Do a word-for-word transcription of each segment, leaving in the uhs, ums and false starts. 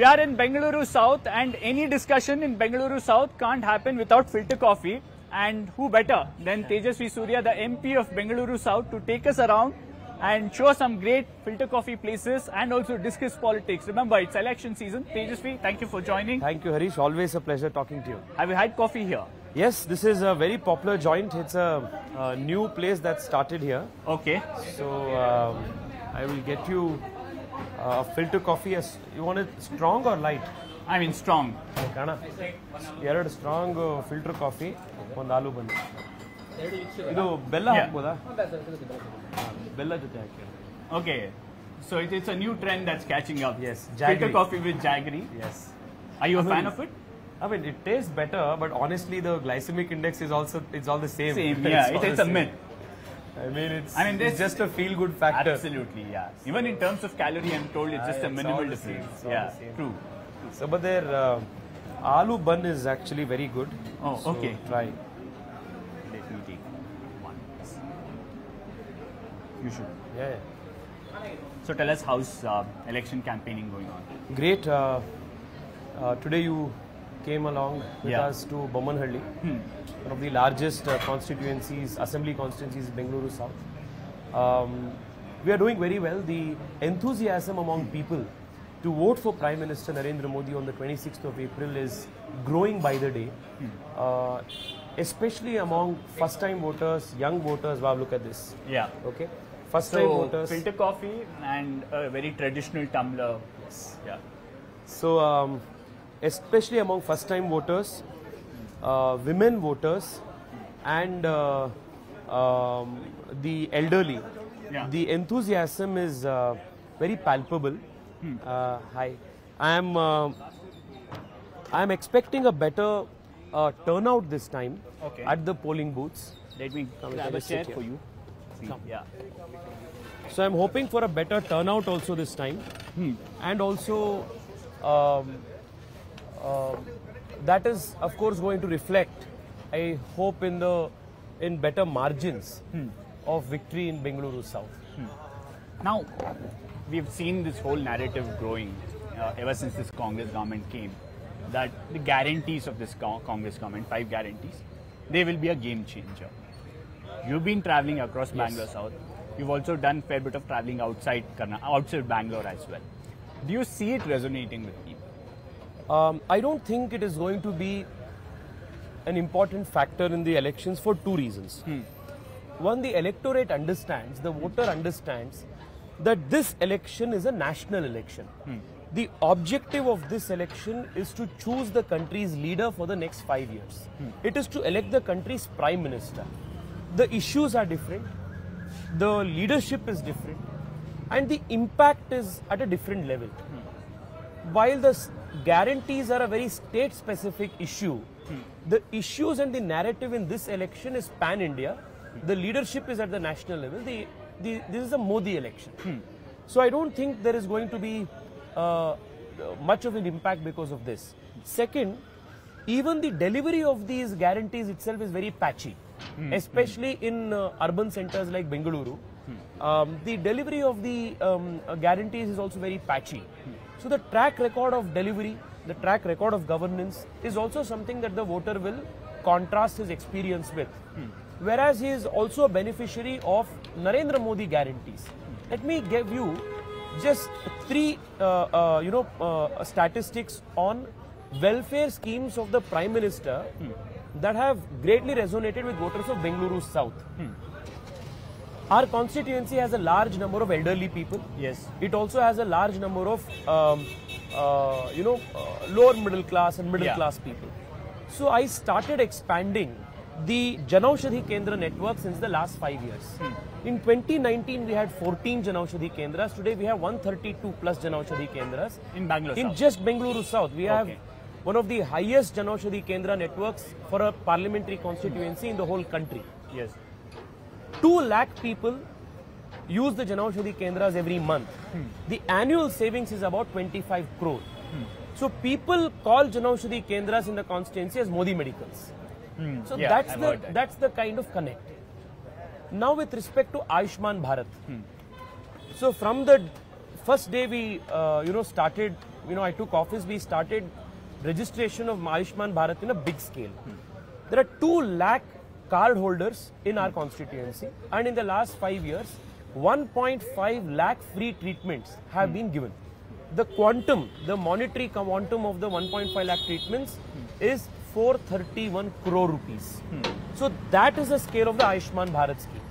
We are in Bengaluru South, and any discussion in Bengaluru South can't happen without filter coffee. And who better than Tejasvi Surya, the M P of Bengaluru South, to take us around and show some great filter coffee places and also discuss politics. Remember, it's election season. Tejasvi, thank you for joining. Thank you, Harish. Always a pleasure talking to you. Have you had coffee here? Yes, this is a very popular joint. It's a, a new place that started here. Okay. So, um, I will get you a filter coffee. You want it strong or light? I mean strong. Okay. Here is strong uh, filter coffee. One aloo bun. Ido bella hakboda. Bella jote hakke. Okay. So it, it's a new trend that's catching up. Yes. Jaggery. Filter coffee with jaggery. Yes. Are you a I mean, fan of it? I mean, it tastes better, but honestly, the glycemic index is also it's all the same. Same. Yeah. It's, it's, it's a same. myth. I mean, it's, I mean, this, it's just a feel-good factor. Absolutely, yeah. So, even in terms of calorie, I'm told it's just yeah, a minimal difference. Yeah, true. So, but their uh, aloo bun is actually very good. Oh, so, okay. Try. Let me take one. You should. Yeah. yeah. So, tell us how's uh, election campaigning going on? Great. Uh, uh, today you came along with yeah. us to Bomanahalli, hmm. one of the largest uh, constituencies, assembly constituencies in Bengaluru South. Um, we are doing very well. The enthusiasm among people to vote for Prime Minister Narendra Modi on the twenty-sixth of April is growing by the day, hmm. uh, especially among first-time voters, young voters. Wow, look at this. Yeah. Okay. First-time so, voters. Filter coffee and a very traditional tumbler. Yes. Yeah. So. Um, especially among first-time voters, uh, women voters, and uh, um, the elderly. Yeah. The enthusiasm is uh, very palpable. Hmm. Uh, hi. I am uh, I am expecting a better uh, turnout this time okay. at the polling booths. Let me Come grab a chair for you. Come. Yeah. So I am hoping for a better turnout also this time. Hmm. And also... Um, Uh, that is, of course, going to reflect, I hope, in the in better margins hmm. of victory in Bengaluru South. Hmm. Now, we've seen this whole narrative growing uh, ever since this Congress government came, that the guarantees of this co Congress government, five guarantees, they will be a game changer. You've been travelling across Bangalore yes. South. You've also done a fair bit of travelling outside, outside Bangalore as well. Do you see it resonating with people? Um, I don't think it is going to be an important factor in the elections for two reasons. Hmm. One, the electorate understands, the voter understands that this election is a national election. Hmm. The objective of this election is to choose the country's leader for the next five years. Hmm. It is to elect the country's prime minister. The issues are different, the leadership is different, and the impact is at a different level. Hmm. While the guarantees are a very state-specific issue. Hmm. The issues and the narrative in this election is pan-India. Hmm. The leadership is at the national level. The, the, this is a Modi election. Hmm. So I don't think there is going to be uh, much of an impact because of this. Second, even the delivery of these guarantees itself is very patchy, hmm. especially hmm. in uh, urban centers like Bengaluru. Hmm. Um, the delivery of the um, uh, guarantees is also very patchy. Hmm. So the track record of delivery, the track record of governance is also something that the voter will contrast his experience with. Hmm. Whereas he is also a beneficiary of Narendra Modi guarantees. Hmm. Let me give you just three uh, uh, you know, uh, statistics on welfare schemes of the Prime Minister hmm. that have greatly resonated with voters of Bengaluru South. Hmm. Our constituency has a large number of elderly people. Yes. It also has a large number of, um, uh, you know, uh, lower middle class and middle yeah. class people. So I started expanding the Janaushadhi Kendra network since the last five years. Hmm. In twenty nineteen, we had fourteen Janaushadhi Kendras. Today, we have one hundred thirty-two plus Janaushadhi Kendras. In Bangalore In South. just Bengaluru South. We okay. have one of the highest Janaushadhi Kendra networks for a parliamentary constituency hmm. in the whole country. Yes. two lakh people use the Janaushadhi Kendras every month. Hmm. The annual savings is about twenty-five crore. Hmm. So people call Janaushadhi Kendras in the constituency as Modi medicals. Hmm. So yeah, that's, the, that. that's the kind of connect. Now with respect to Ayushman Bharat. Hmm. So from the first day we uh, you know, started you know, I took office, we started registration of Ayushman Bharat in a big scale. Hmm. There are two lakh card holders in our constituency, and in the last five years, one point five lakh free treatments have hmm. been given. The quantum, the monetary quantum of the one point five lakh treatments hmm. is four hundred thirty-one crore rupees. Hmm. So that is the scale of the Ayushman Bharat scheme.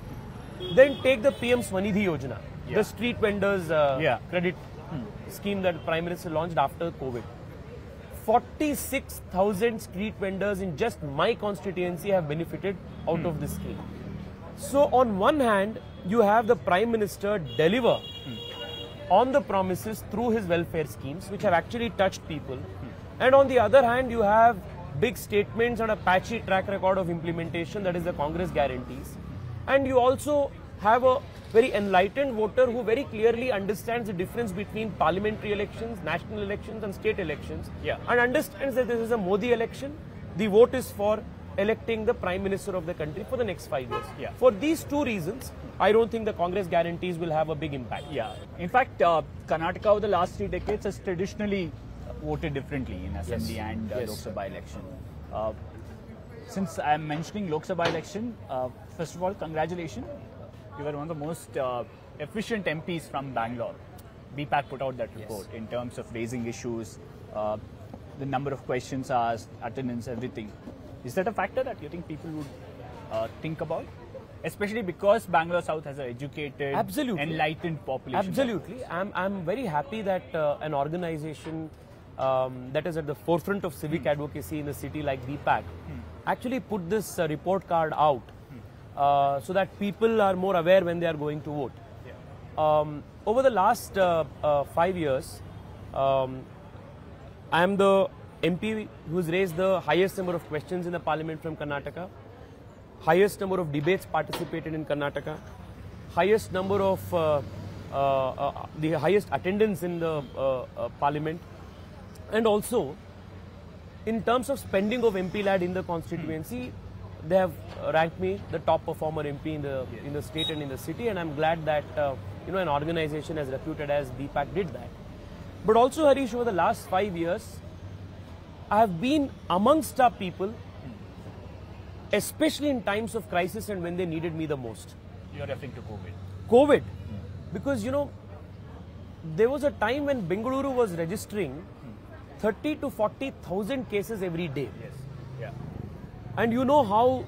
Then take the P M Swanidhi Yojana, yeah. the street vendors uh, yeah. credit hmm. scheme that Prime Minister launched after COVID. forty-six thousand street vendors in just my constituency have benefited out hmm. of this scheme. So on one hand, you have the Prime Minister deliver hmm. on the promises through his welfare schemes, which have actually touched people. Hmm. And on the other hand, you have big statements and a patchy track record of implementation, that is the Congress guarantees. And you also have a very enlightened voter who very clearly understands the difference between parliamentary elections, national elections and state elections, yeah. and understands that this is a Modi election. The vote is for electing the Prime Minister of the country for the next five years. Yeah. For these two reasons, I don't think the Congress guarantees will have a big impact. Yeah. In fact, uh, Karnataka over the last three decades has traditionally voted differently in assembly yes. and uh, yes. Lok Sabha election. Uh, since I am mentioning Lok Sabha election, uh, first of all, congratulations. You were one of the most uh, efficient M Ps from Bangalore. B PAC put out that report yes. in terms of raising issues, uh, the number of questions asked, attendance, everything. Is that a factor that you think people would uh, think about? Especially because Bangalore South has an educated, Absolutely. enlightened population. Absolutely. I'm, I'm very happy that uh, an organization um, that is at the forefront of civic hmm. advocacy in a city like B PAC hmm. actually put this uh, report card out. Uh, so that people are more aware when they are going to vote. Yeah. Um, over the last uh, uh, five years, um, I am the M P who has raised the highest number of questions in the parliament from Karnataka, highest number of debates participated in Karnataka, highest number of uh, uh, uh, the highest attendance in the uh, uh, parliament, and also in terms of spending of M P Lad in the constituency. They have ranked me the top performer M P in the yes. in the state and in the city, and I'm glad that uh, you know, an organization as reputed as B PAC did that. But also, Harish, over the last five years, I have been amongst our people, especially in times of crisis and when they needed me the most. You're referring to COVID. COVID, hmm. because you know, there was a time when Bengaluru was registering hmm. thirty to forty thousand cases every day. Yes. Yeah. And you know how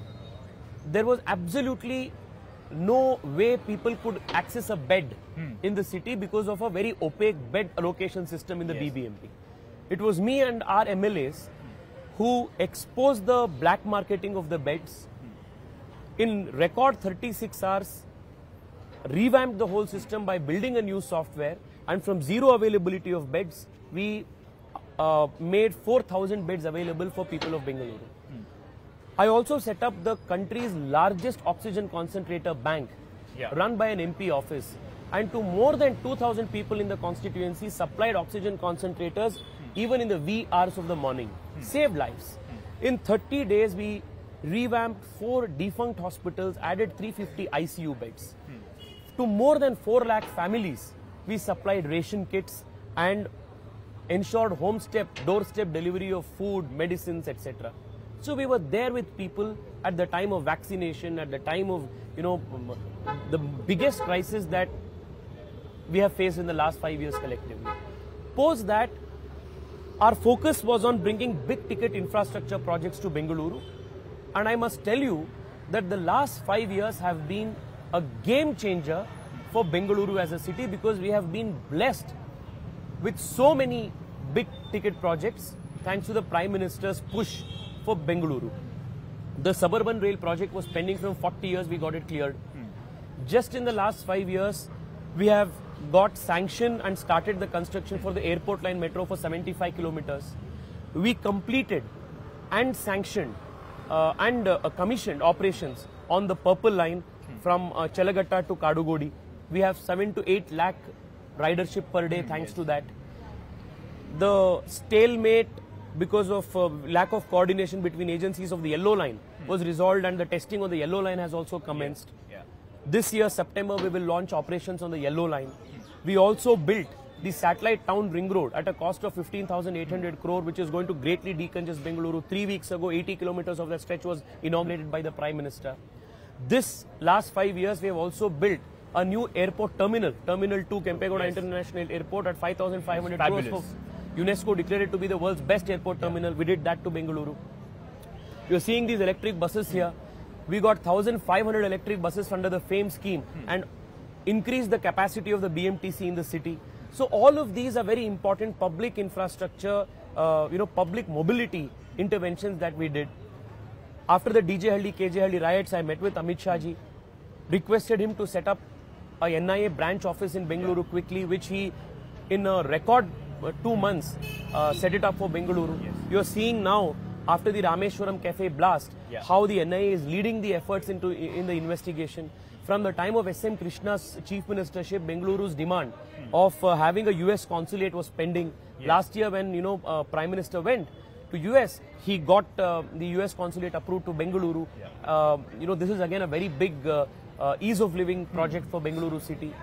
there was absolutely no way people could access a bed hmm. in the city because of a very opaque bed allocation system in the yes. B B M P. It was me and our M L As who exposed the black marketing of the beds hmm. in record thirty-six hours, revamped the whole system by building a new software, and from zero availability of beds, we uh, made four thousand beds available for people of Bengaluru. I also set up the country's largest oxygen concentrator bank yeah. run by an M P office, and to more than two thousand people in the constituency supplied oxygen concentrators hmm. even in the wee hours of the morning. Hmm. Saved lives. Hmm. In thirty days, we revamped four defunct hospitals, added three hundred fifty I C U beds. Hmm. To more than four lakh families, we supplied ration kits and ensured home step, doorstep delivery of food, medicines, et cetera. So we were there with people at the time of vaccination, at the time of, you know, the biggest crisis that we have faced in the last five years collectively. Post that, our focus was on bringing big ticket infrastructure projects to Bengaluru. And I must tell you that the last five years have been a game changer for Bengaluru as a city, because we have been blessed with so many big ticket projects thanks to the Prime Minister's push for Bengaluru. The suburban rail project was pending from forty years, we got it cleared. Hmm. Just in the last five years, we have got sanctioned and started the construction for the airport line metro for seventy-five kilometers. We completed and sanctioned uh, and uh, commissioned operations on the purple line hmm. from uh, Chalagatta to Kadugodi. We have seven to eight lakh ridership per day hmm. thanks yes. to that. The stalemate because of uh, lack of coordination between agencies of the yellow line hmm. was resolved, and the testing on the yellow line has also commenced. Yeah. Yeah. This year, September, we will launch operations on the yellow line. Hmm. We also built the satellite town ring road at a cost of fifteen thousand eight hundred crore, which is going to greatly decongest Bengaluru. Three weeks ago, eighty kilometers of that stretch was inaugurated by the Prime Minister. This last five years, we have also built a new airport terminal, Terminal two, Kempegowda yes. International Airport at five thousand five hundred crores. For UNESCO declared it to be the world's best airport terminal. Yeah. We did that to Bengaluru. You're seeing these electric buses here. We got one thousand five hundred electric buses under the FAME scheme hmm. and increased the capacity of the B M T C in the city. So all of these are very important public infrastructure, uh, you know, public mobility interventions that we did. After the D J Halli, K J Halli riots, I met with Amit Shah ji, requested him to set up a N I A branch office in Bengaluru quickly, which he, in a record uh, two months, uh, set it up for Bengaluru. Yes. You're seeing now, after the Rameshwaram Cafe blast, yeah. how the N I A is leading the efforts into in the investigation. From the time of S M Krishna's chief ministership, Bengaluru's demand hmm. of uh, having a U S consulate was pending. Yes. Last year, when you know uh, Prime Minister went to U S, he got uh, the U S consulate approved to Bengaluru. Yeah. Uh, you know, this is again a very big uh, uh, ease of living project hmm. for Bengaluru city.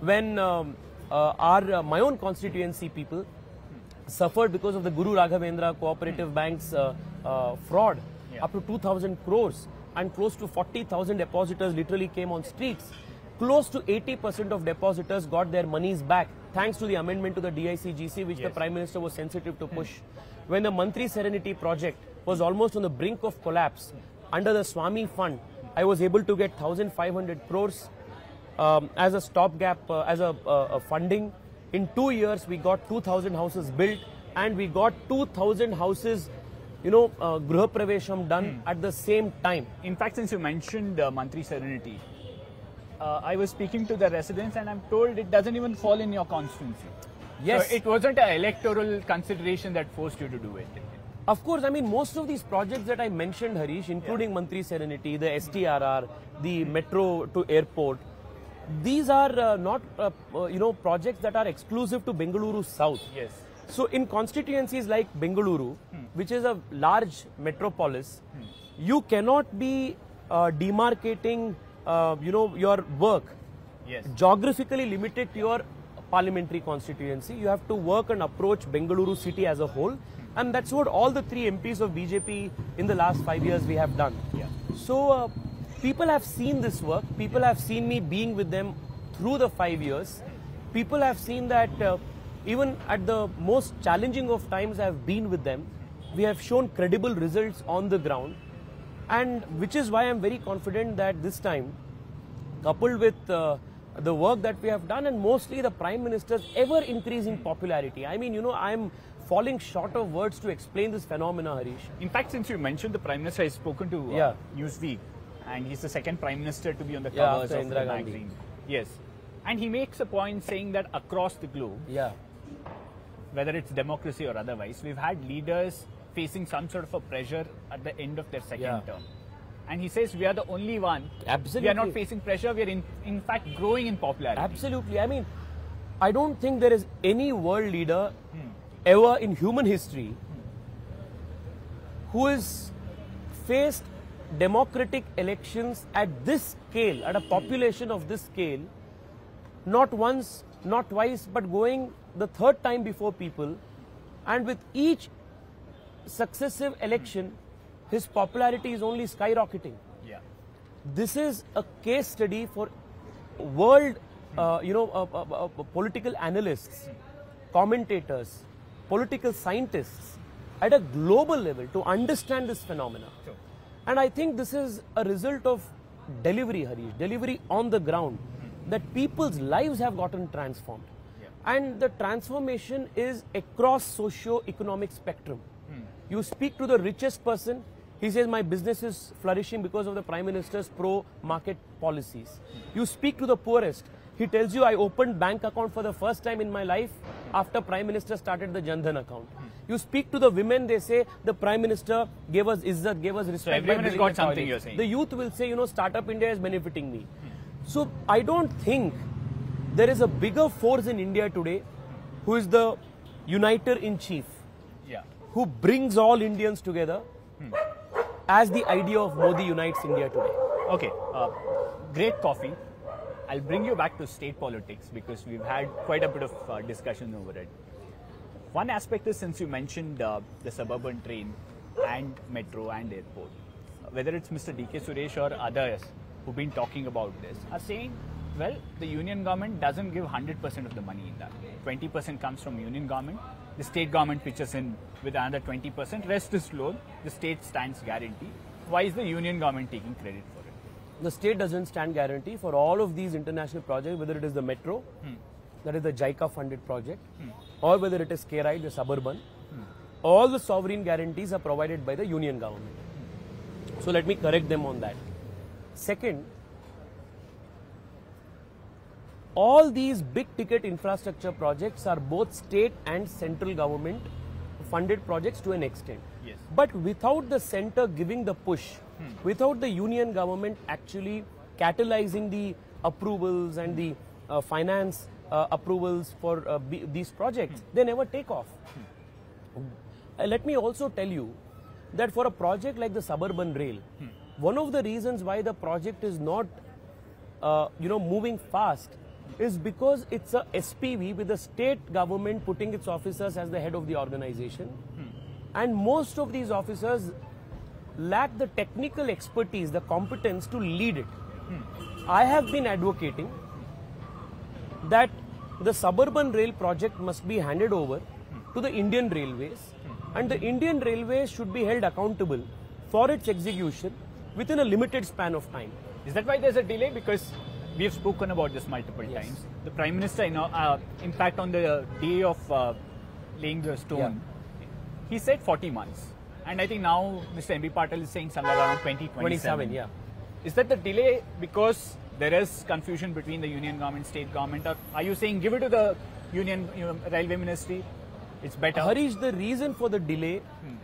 When um, uh, our uh, my own constituency people suffered because of the Guru Raghavendra Cooperative hmm. Bank's uh, uh, fraud, yeah. up to two thousand crores, and close to forty thousand depositors literally came on streets. Close to eighty percent of depositors got their monies back thanks to the amendment to the D I C G C, which yes. the Prime Minister was sensitive to push. Hmm. When the Mantri Serenity project was almost on the brink of collapse, hmm. under the Swami Fund, hmm. I was able to get one thousand five hundred crores um, as a stopgap, uh, as a, uh, a funding. In two years, we got two thousand houses built, and we got two thousand houses, you know, uh, Gruha Pravesham done hmm. at the same time. In fact, since you mentioned uh, Mantri Serenity, uh, I was speaking to the residents and I'm told it doesn't even fall in your constituency. Yes. So it wasn't an electoral consideration that forced you to do it. Of course, I mean, most of these projects that I mentioned, Harish, including yeah. Mantri Serenity, the S T R R, the hmm. metro to airport, these are uh, not, uh, uh, you know, projects that are exclusive to Bengaluru South. Yes. So in constituencies like Bengaluru, hmm. which is a large metropolis, hmm. you cannot be uh, demarcating, uh, you know, your work. Yes. Geographically limited to your parliamentary constituency. You have to work and approach Bengaluru city as a whole. Hmm. And that's what all the three M Ps of B J P in the last five years we have done. Yeah. So, uh, people have seen this work, people have seen me being with them through the five years. People have seen that uh, even at the most challenging of times I have been with them, we have shown credible results on the ground, and which is why I am very confident that this time, coupled with uh, the work that we have done and mostly the Prime Minister's ever increasing popularity. I mean, you know, I am falling short of words to explain this phenomena, Harish. In fact, since you mentioned the Prime Minister, I have spoken to uh, yeah. Newsweek. And he's the second Prime Minister to be on the yeah, covers of the magazine. Yes. And he makes a point saying that across the globe, yeah. whether it's democracy or otherwise, we've had leaders facing some sort of a pressure at the end of their second yeah. term. And he says we are the only one. Absolutely. We are not facing pressure. We are in, in fact growing in popularity. Absolutely. I mean, I don't think there is any world leader hmm. ever in human history hmm. who has faced democratic elections at this scale, at a population of this scale, not once, not twice, but going the third time before people. And with each successive election, his popularity is only skyrocketing. Yeah. This is a case study for world, uh, you know, uh, uh, uh, political analysts, commentators, political scientists at a global level to understand this phenomena. Sure. And I think this is a result of delivery, Harish, delivery on the ground, that people's lives have gotten transformed. Yeah. And the transformation is across socio-economic spectrum. Mm. You speak to the richest person, he says my business is flourishing because of the Prime Minister's pro-market policies. Mm. You speak to the poorest, he tells you I opened bank account for the first time in my life after Prime Minister started the Jandhan account. Mm. You speak to the women, they say, the Prime Minister gave us izzat, gave us respect. So everyone has got something, you're saying. The youth will say, you know, Startup India is benefiting me. Hmm. So I don't think there is a bigger force in India today who is the uniter-in-chief, yeah. who brings all Indians together hmm. as the idea of Modi unites India today. Okay, uh, great coffee. I'll bring you back to state politics because we've had quite a bit of uh, discussion over it. One aspect is, since you mentioned uh, the suburban train and metro and airport, whether it's Mister D K Suresh or others who've been talking about this are saying, well, the union government doesn't give one hundred percent of the money in that. twenty percent comes from union government. The state government pitches in with another twenty percent. Rest is loan. The state stands guarantee. Why is the union government taking credit for it? The state doesn't stand guarantee for all of these international projects, whether it is the metro, hmm. that is the JICA funded project, hmm. or whether it is K R I, the suburban, hmm. all the sovereign guarantees are provided by the union government. Hmm. So let me correct them on that. Second, all these big ticket infrastructure projects are both state and central government funded projects to an extent. Yes. But without the center giving the push, hmm. without the union government actually catalyzing the approvals and the uh, finance Uh, approvals for uh, b these projects, hmm. they never take off. Hmm. Uh, let me also tell you that for a project like the suburban rail, hmm. one of the reasons why the project is not uh, you know, moving fast is because it's a S P V with the state government putting its officers as the head of the organization, hmm. and most of these officers lack the technical expertise, the competence to lead it. Hmm. I have been advocating that the suburban rail project must be handed over to the Indian Railways, and the Indian Railways should be held accountable for its execution within a limited span of time. Is that why there's a delay? Because we have spoken about this multiple yes. times. The Prime Minister, you know, uh, in fact, on the day of uh, laying the stone, yeah. he said forty months. And I think now Mister M B Patil is saying somewhere around twenty, twenty-seven. twenty-seven, yeah. Is that the delay because there is confusion between the union government, state government, or are you saying give it to the union, you know, railway ministry? It's better. Harish, the reason for the delay, hmm.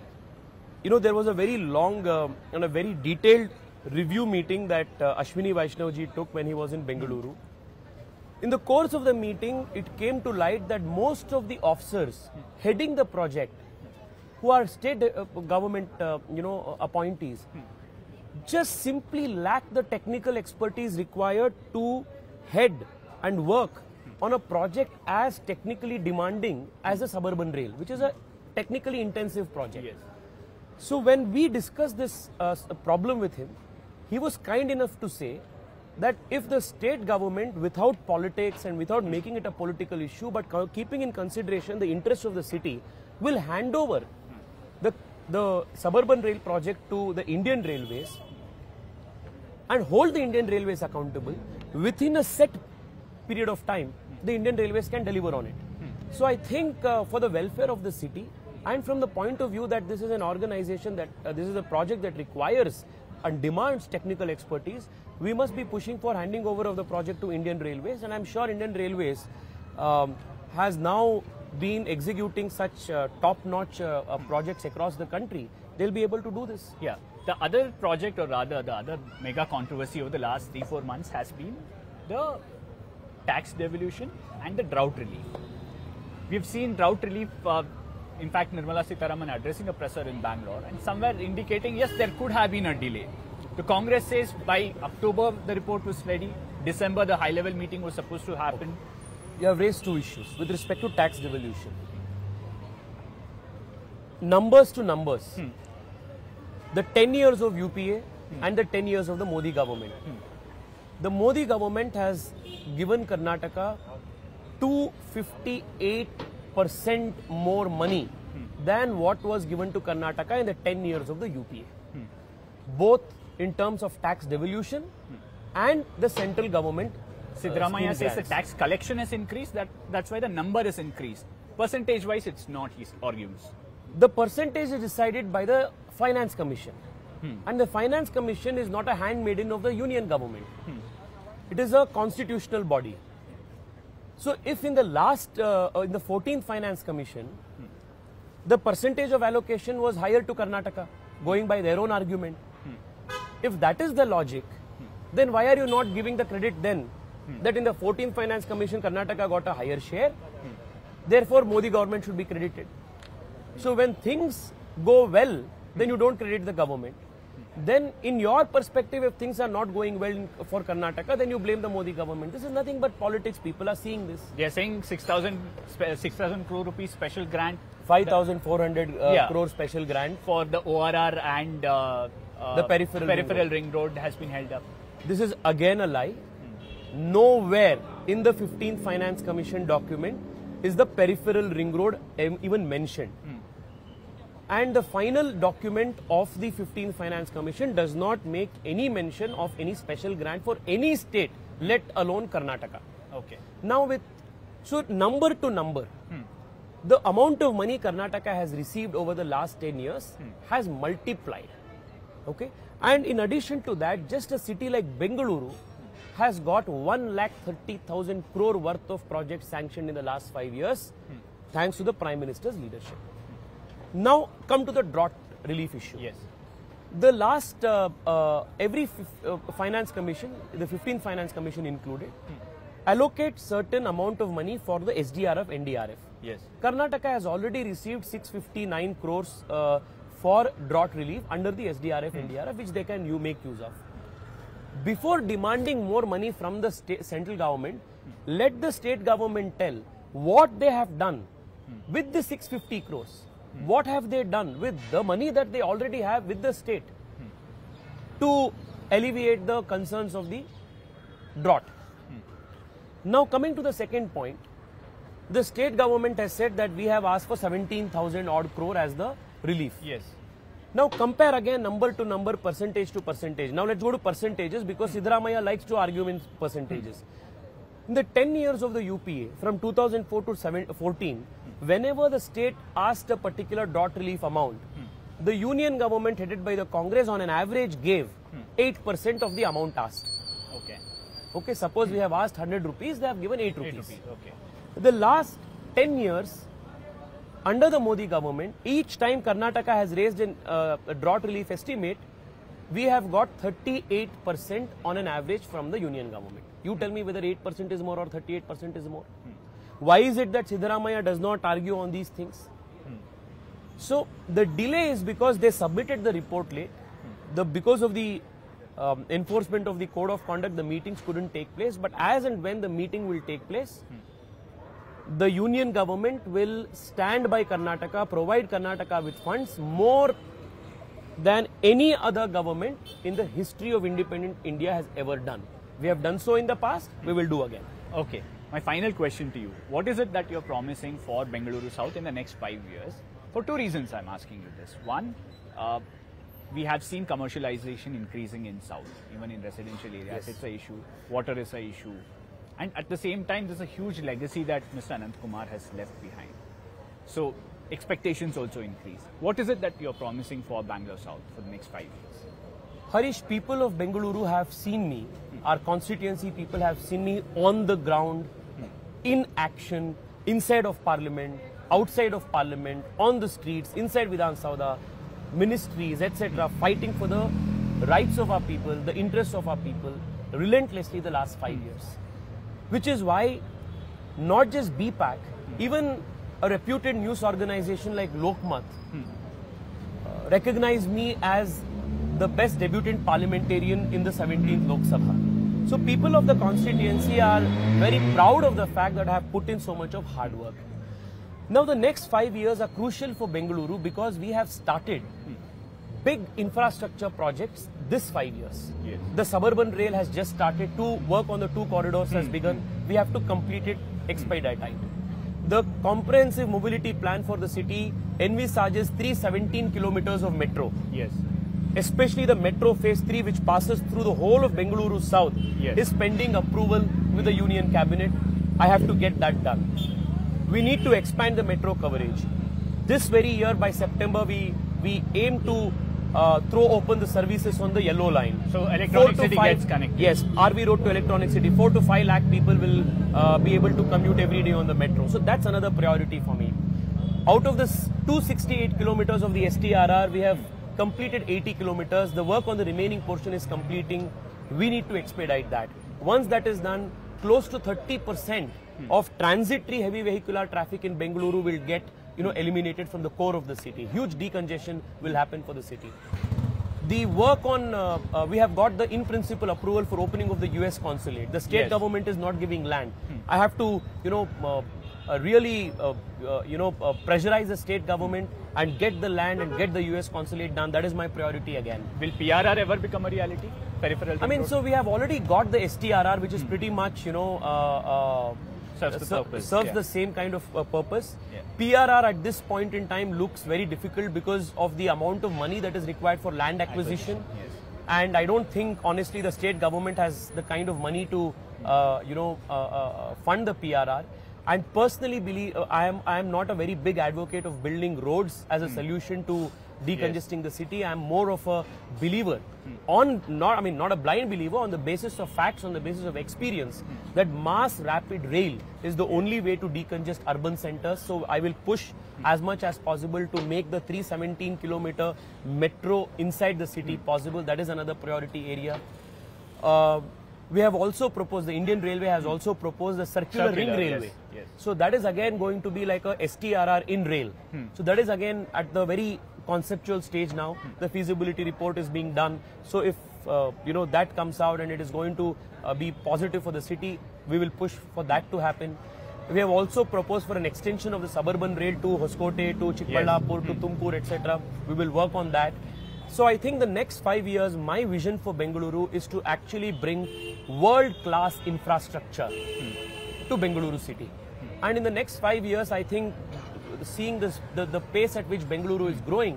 you know, there was a very long uh, and a very detailed review meeting that uh, Ashwini Vaishnavji took when he was in Bengaluru. Hmm. In the course of the meeting, it came to light that most of the officers hmm. heading the project, who are state uh, government, uh, you know, uh, appointees, hmm. just simply lack the technical expertise required to head and work on a project as technically demanding as a suburban rail, which is a technically intensive project. Yes. So when we discussed this uh, problem with him, he was kind enough to say that if the state government, without politics and without making it a political issue, but keeping in consideration the interests of the city, will hand over the the suburban rail project to the Indian Railways and hold the Indian Railways accountable, within a set period of time, the Indian Railways can deliver on it. Hmm. So I think uh, for the welfare of the city, and from the point of view that this is an organization, that uh, this is a project that requires and demands technical expertise, we must be pushing for handing over of the project to Indian Railways, and I'm sure Indian Railways um, has now been executing such uh, top-notch uh, uh, projects across the country, they'll be able to do this. Yeah. The other project, or rather the other mega controversy over the last three, four months has been the tax devolution and the drought relief. We've seen drought relief, uh, in fact, Nirmala Sitaraman addressing a presser in Bangalore and somewhere indicating, yes, there could have been a delay. The Congress says by October the report was ready, December the high-level meeting was supposed to happen. Okay. You have raised two issues with respect to tax devolution. Numbers to numbers, hmm. the ten years of U P A hmm. and the ten years of the Modi government. Hmm. The Modi government has given Karnataka two hundred fifty-eight percent more money hmm. than what was given to Karnataka in the ten years of the U P A. Hmm. Both in terms of tax devolution hmm. and the central government. Siddaramaiah says the tax collection has increased, that, that's why the number is increased. Percentage wise, it's not, he argues. The percentage is decided by the Finance Commission. Hmm. And the Finance Commission is not a handmaiden of the union government. Hmm. It is a constitutional body. So if in the last, uh, in the fourteenth Finance Commission, hmm. the percentage of allocation was higher to Karnataka, going by their own argument. Hmm. If that is the logic, hmm. then why are you not giving the credit then? That in the fourteenth Finance Commission, Karnataka got a higher share. Hmm. Therefore, Modi government should be credited. So when things go well, hmm. then you don't credit the government. Hmm. then in your perspective, if things are not going well in, for Karnataka, then you blame the Modi government. This is nothing but politics. People are seeing this. They are saying six thousand crore rupees special grant. five thousand four hundred uh, yeah. crore special grant. For the O R R and uh, uh, the peripheral, peripheral ring, ring road has been held up. This is again a lie. Hmm. Nowhere in the fifteenth Finance Commission document is the peripheral ring road even mentioned. Hmm. And the final document of the fifteenth Finance Commission does not make any mention of any special grant for any state, let alone Karnataka. Okay. Now with, so number to number, hmm. the amount of money Karnataka has received over the last ten years hmm. has multiplied. Okay. And in addition to that, just a city like Bengaluru has got one lakh thirty thousand crore worth of projects sanctioned in the last five years, hmm. thanks to the Prime Minister's leadership. Now come to the drought relief issue. Yes. The last, uh, uh, every uh, finance commission, the fifteenth Finance Commission included, hmm. allocate certain amount of money for the S D R F, N D R F. Yes. Karnataka has already received six hundred fifty-nine crores uh, for drought relief under the S D R F, hmm. N D R F, which they can you make use of. Before demanding more money from the central government, hmm. let the state government tell what they have done hmm. with the six hundred fifty crores. Hmm. What have they done with the money that they already have with the state hmm. to alleviate the concerns of the drought? Hmm. Now coming to the second point, the state government has said that we have asked for seventeen thousand odd crore as the relief. Yes. Now compare again number to number, percentage to percentage. Now let's go to percentages because hmm. Siddaramaiah likes to argue in percentages. Hmm. In the ten years of the U P A, from two thousand four to twenty fourteen, hmm. whenever the state asked a particular drought relief amount, hmm. the union government headed by the Congress on an average gave eight percent hmm. of the amount asked. Okay. Okay, suppose hmm. we have asked one hundred rupees, they have given eight rupees. eight rupees. Okay. The last ten years, under the Modi government, each time Karnataka has raised an, uh, a drought relief estimate, we have got thirty-eight percent on an average from the union government. You tell me whether eight percent is more or thirty-eight percent is more. Hmm. Why is it that Siddaramaiah does not argue on these things? Hmm. So the delay is because they submitted the report late. Hmm. The, because of the um, enforcement of the code of conduct, the meetings couldn't take place. But as and when the meeting will take place, hmm. the union government will stand by Karnataka, provide Karnataka with funds more than any other government in the history of independent India has ever done. We have done so in the past, we will do again. Okay, my final question to you. What is it that you're promising for Bengaluru South in the next five years? For two reasons I'm asking you this. One, uh, we have seen commercialization increasing in South, even in residential areas. Yes. It's an issue, water is an issue. And at the same time, there's a huge legacy that Mister Anant Kumar has left behind. So expectations also increase. What is it that you're promising for Bengaluru South for the next five years? Harish, people of Bengaluru have seen me, mm. our constituency people have seen me on the ground, mm. in action, inside of parliament, outside of parliament, on the streets, inside Vidhan Sauda, ministries, et cetera, mm. fighting for the rights of our people, the interests of our people, relentlessly the last five mm. years. Which is why not just B PAC, mm. even a reputed news organization like Lokmat hmm. uh, recognized me as the best debutant parliamentarian in the seventeenth Lok Sabha. So people of the constituency are very proud of the fact that I have put in so much of hard work. Now the next five years are crucial for Bengaluru because we have started hmm. big infrastructure projects this five years. Yes. The suburban rail has just started, to work on the two corridors hmm. has begun. We have to complete it expeditite. The comprehensive mobility plan for the city envisages three hundred seventeen kilometers of metro. Yes. Especially the metro phase three, which passes through the whole of Bengaluru South, yes. is pending approval with the union cabinet. I have to get that done. We need to expand the metro coverage. This very year by September, we, we aim to uh, throw open the services on the yellow line. So Electronic City gets connected. Yes, R V Road to Electronic City. four to five lakh people will Uh, be able to commute every day on the metro. So that's another priority for me. Out of this two hundred sixty-eight kilometers of the S T R R, we have completed eighty kilometers. The work on the remaining portion is completing. We need to expedite that. Once that is done, close to thirty percent of transitory heavy vehicular traffic in Bengaluru will get, you know, eliminated from the core of the city. Huge decongestion will happen for the city. The work on, uh, uh, we have got the in-principle approval for opening of the U S consulate. The state yes. government is not giving land. Hmm. I have to, you know, uh, uh, really, uh, uh, you know, uh, pressurize the state government and get the land and get the U S consulate done. That is my priority again. Will P R R ever become a reality? Peripheral I mean, road? So we have already got the S T R R, which is hmm. pretty much, you know, uh, uh, serves, the, ser purpose. serves yeah. the same kind of uh, purpose. Yeah. P R R at this point in time looks very difficult because of the amount of money that is required for land acquisition. acquisition. Yes. And I don't think, honestly, the state government has the kind of money to, uh, you know, uh, uh, fund the P R R. I personally believe uh, I am I am not a very big advocate of building roads as a mm. solution to decongesting yes. the city. I am more of a believer mm. on not I mean not a blind believer on the basis of facts, on the basis of experience mm. that mass rapid rail is the only way to decongest urban centers. So I will push mm. as much as possible to make the three seventeen kilometer metro inside the city mm. possible. That is another priority area. Uh, We have also proposed, the Indian Railway has also proposed the circular, circular ring railway. Yes, yes. So that is again going to be like a S T R R in rail. Hmm. So that is again at the very conceptual stage now. Hmm. The feasibility report is being done. So if uh, you know that comes out and it is going to uh, be positive for the city, we will push for that to happen. We have also proposed for an extension of the suburban rail to Hoskote, to Chikballapur, yes. to Tumkur, et cetera. We will work on that. So I think the next five years, my vision for Bengaluru is to actually bring world-class infrastructure hmm. to Bengaluru city. Hmm. And in the next five years, I think seeing this, the, the pace at which Bengaluru is growing,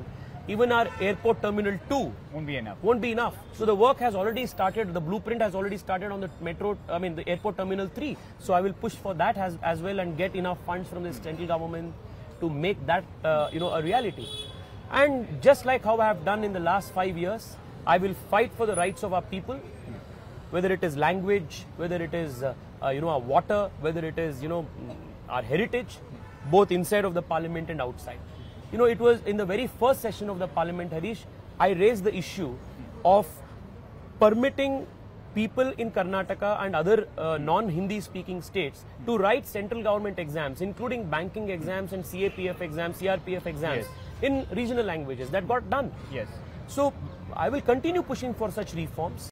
even our airport terminal two won't be enough. Won't be enough. So the work has already started. The blueprint has already started on the metro, I mean the airport terminal three. So I will push for that as, as well and get enough funds from the central government to make that uh, you know a reality. And just like how I have done in the last five years, I will fight for the rights of our people, whether it is language, whether it is, uh, uh, you know, our water, whether it is, you know, our heritage, both inside of the parliament and outside. You know, it was in the very first session of the parliament, Harish, I raised the issue of permitting people in Karnataka and other uh, non-Hindi speaking states to write central government exams, including banking exams and C A P F exams, C R P F exams. Yes. In regional languages. That got done. Yes. So I will continue pushing for such reforms.